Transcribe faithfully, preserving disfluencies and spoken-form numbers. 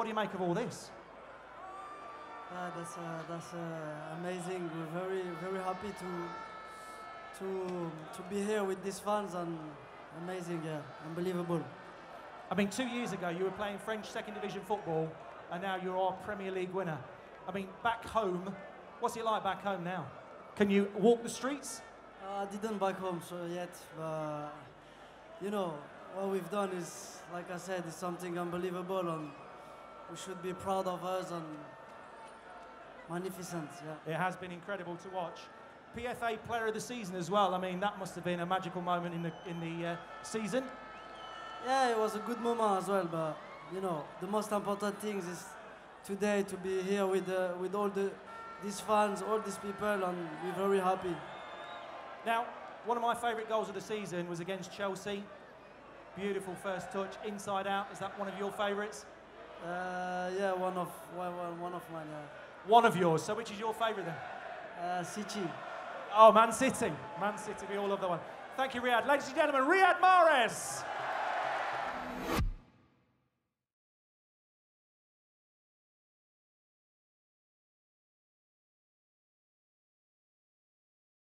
What do you make of all this? Uh, that's uh, that's uh, amazing. We're very very happy to to to be here with these fans, and amazing, yeah, unbelievable. I mean, two years ago you were playing French second division football, and now you're our Premier League winner. I mean, back home, what's it like back home now? Can you walk the streets? I uh, didn't back home so yet, but you know what we've done is, like I said, is something unbelievable, and we should be proud of us and. Magnificent, yeah. It has been incredible to watch. P F A Player of the Season as well. I mean, that must have been a magical moment in the in the uh, season. Yeah, it was a good moment as well. But you know, the most important thing is today to be here with uh, with all the these fans, all these people, and we're very happy. Now, one of my favourite goals of the season was against Chelsea. Beautiful first touch, inside out. Is that one of your favourites? Uh, yeah, one of one one of mine. Yeah. One of yours, so which is your favourite then? Uh, City. Oh, Man City. Man City, we all love that one. Thank you, Riyad. Ladies and gentlemen, Riyad Morris.